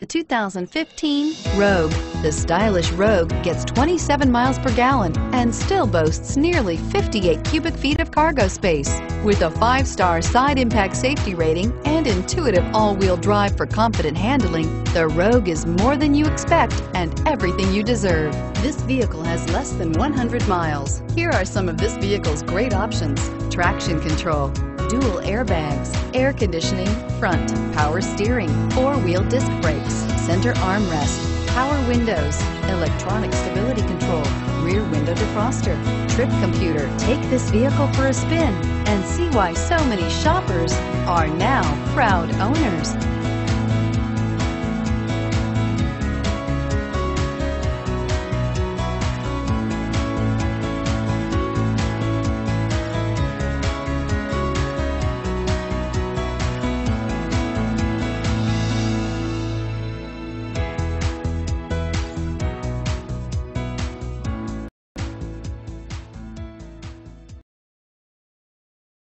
The 2015 Rogue. The stylish Rogue gets 27 miles per gallon and still boasts nearly 58 cubic feet of cargo space. With a 5-star side impact safety rating and intuitive all-wheel drive for confident handling, the Rogue is more than you expect and everything you deserve. This vehicle has less than 100 miles. Here are some of this vehicle's great options: traction control, dual airbags, air conditioning, front, power steering, 4-wheel disc brakes, center armrest, power windows, electronic stability control, rear window defroster, trip computer. Take this vehicle for a spin and see why so many shoppers are now proud owners.